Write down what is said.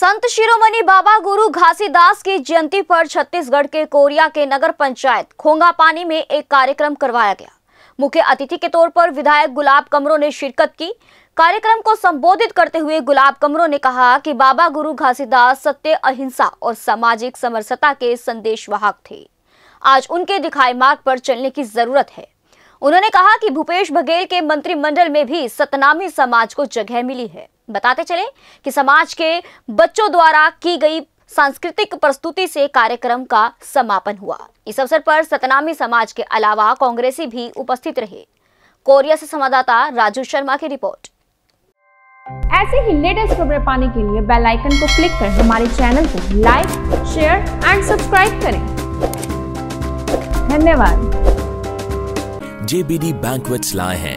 संत शिरोमणि बाबा गुरु घासीदास की जयंती पर छत्तीसगढ़ के कोरिया के नगर पंचायत खोंगापानी में एक कार्यक्रम करवाया गया। मुख्य अतिथि के तौर पर विधायक गुलाब कमरों ने शिरकत की। कार्यक्रम को संबोधित करते हुए गुलाब कमरों ने कहा कि बाबा गुरु घासीदास सत्य, अहिंसा और सामाजिक समरसता के संदेशवाहक थे। आज उनके दिखाए मार्ग पर चलने की जरूरत है। उन्होंने कहा कि भूपेश बघेल के मंत्रिमंडल में भी सतनामी समाज को जगह मिली है। बताते चले कि समाज के बच्चों द्वारा की गई सांस्कृतिक प्रस्तुति से कार्यक्रम का समापन हुआ। इस अवसर पर सतनामी समाज के अलावा कांग्रेसी भी उपस्थित रहे। कोरिया से संवाददाता राजू शर्मा की रिपोर्ट। ऐसे ही लेटेस्ट खबरें पाने के लिए बेल आइकन को क्लिक कर हमारे चैनल को लाइक, शेयर एंड सब्सक्राइब करें। धन्यवाद। JBD banquets लाए हैं